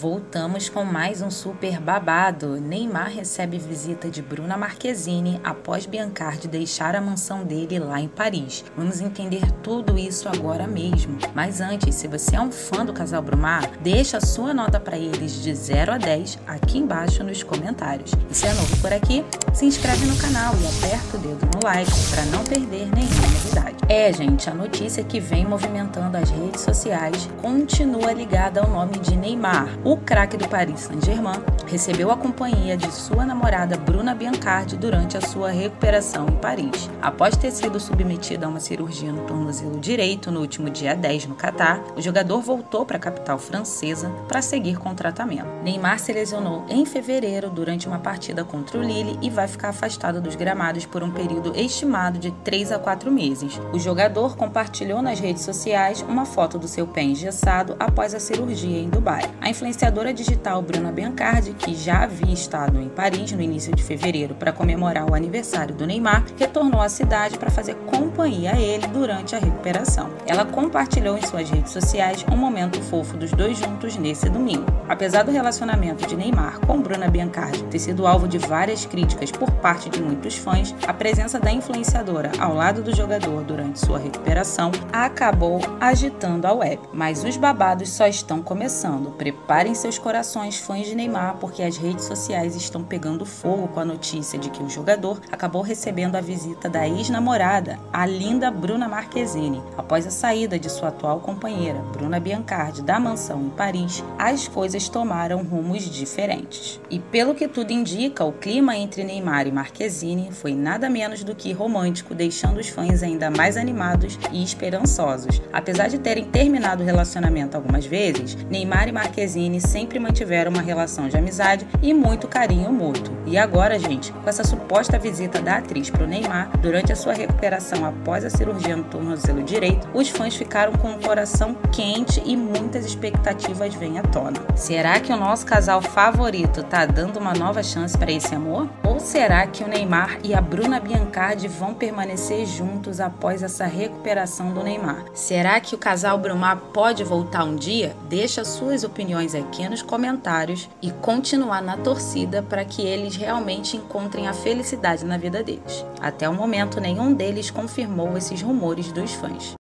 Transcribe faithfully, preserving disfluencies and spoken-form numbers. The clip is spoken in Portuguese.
Voltamos com mais um super babado. Neymar recebe visita de Bruna Marquezine após Biancardi deixar a mansão dele lá em Paris. Vamos entender tudo isso agora mesmo. Mas antes, se você é um fã do casal Brumar, deixa a sua nota para eles de zero a dez aqui embaixo nos comentários. E se é novo por aqui, se inscreve no canal e aperta o dedo no like para não perder nenhuma novidade. É, gente, a notícia que vem movimentando as redes sociais continua ligada ao nome de Neymar. O craque do Paris Saint-Germain recebeu a companhia de sua namorada Bruna Biancardi durante a sua recuperação em Paris. Após ter sido submetida a uma cirurgia no tornozelo direito no último dia dez no Qatar, o jogador voltou para a capital francesa para seguir com o tratamento. Neymar se lesionou em fevereiro durante uma partida contra o Lille e vai ficar afastado dos gramados por um período estimado de três a quatro meses. O jogador compartilhou nas redes sociais uma foto do seu pé engessado após a cirurgia em Dubai. A influenciadora digital Bruna Biancardi, que já havia estado em Paris no início de fevereiro para comemorar o aniversário do Neymar, retornou à cidade para fazer companhia a ele durante a recuperação. Ela compartilhou em suas redes sociais um momento fofo dos dois juntos nesse domingo. Apesar do relacionamento de Neymar com Bruna Biancardi ter sido alvo de várias críticas por parte de muitos fãs, a presença da influenciadora ao lado do jogador durante sua recuperação acabou agitando a web. Mas os babados só estão começando. Preparem seus corações, fãs de Neymar, porque as redes sociais estão pegando fogo com a notícia de que o jogador acabou recebendo a visita da ex-namorada, a linda Bruna Marquezine. Após a saída de sua atual companheira, Bruna Biancardi, da mansão em Paris, as coisas tomaram rumos diferentes. E pelo que tudo indica, o clima entre Neymar e Marquezine foi nada menos do que romântico, deixando os fãs ainda mais animados e esperançosos. Apesar de terem terminado o relacionamento algumas vezes, Neymar e Marquezine sempre mantiveram uma relação de amizade e muito carinho mútuo. E agora, gente, com essa suposta visita da atriz para o Neymar durante a sua recuperação após a cirurgia no tornozelo direito, os fãs ficaram com o coração quente e muitas expectativas vêm à tona. Será que o nosso casal favorito tá dando uma nova chance para esse amor? Ou será que o Neymar e a Bruna Biancardi vão permanecer juntos após essa recuperação do Neymar? Será que o casal Brumar pode voltar um dia? Deixa suas opiniões aqui nos comentários e continuar na torcida para que eles realmente encontrem a felicidade na vida deles. Até o momento, nenhum deles confirmou esses rumores dos fãs.